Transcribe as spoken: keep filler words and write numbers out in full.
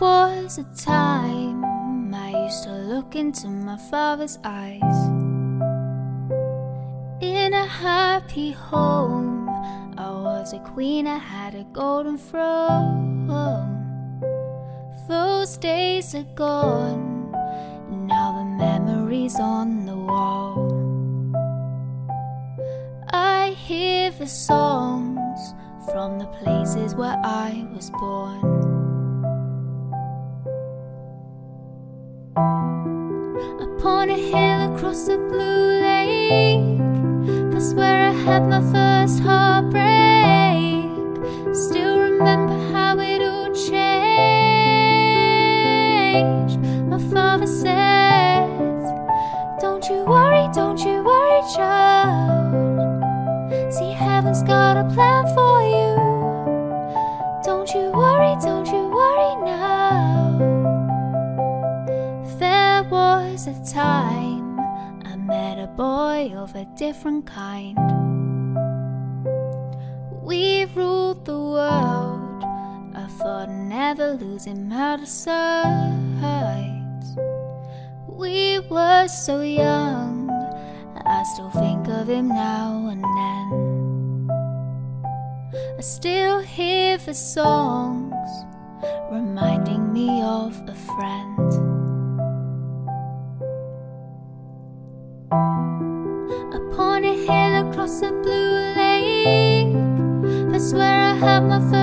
was a time I used to look into my father's eyes. In a happy home, I was a queen, I had a golden throne. Those days are gone, now the memory's on the wall. I hear the songs from the places where I was born. Upon a hill across the blue lake, that's where I had my first heartbreak. Still remember how it all changed. My father said, "Don't you worry, don't you worry, child. See, heaven's got a plan for you. Don't you worry, don't you worry now." There was a time I met a boy of a different kind. We ruled the world, I thought I'd never lose him out of sight. We were so young, I still think of him now and then. I still hear the songs, reminding me of a friend. Upon a hill across a blue lake, that's where I had my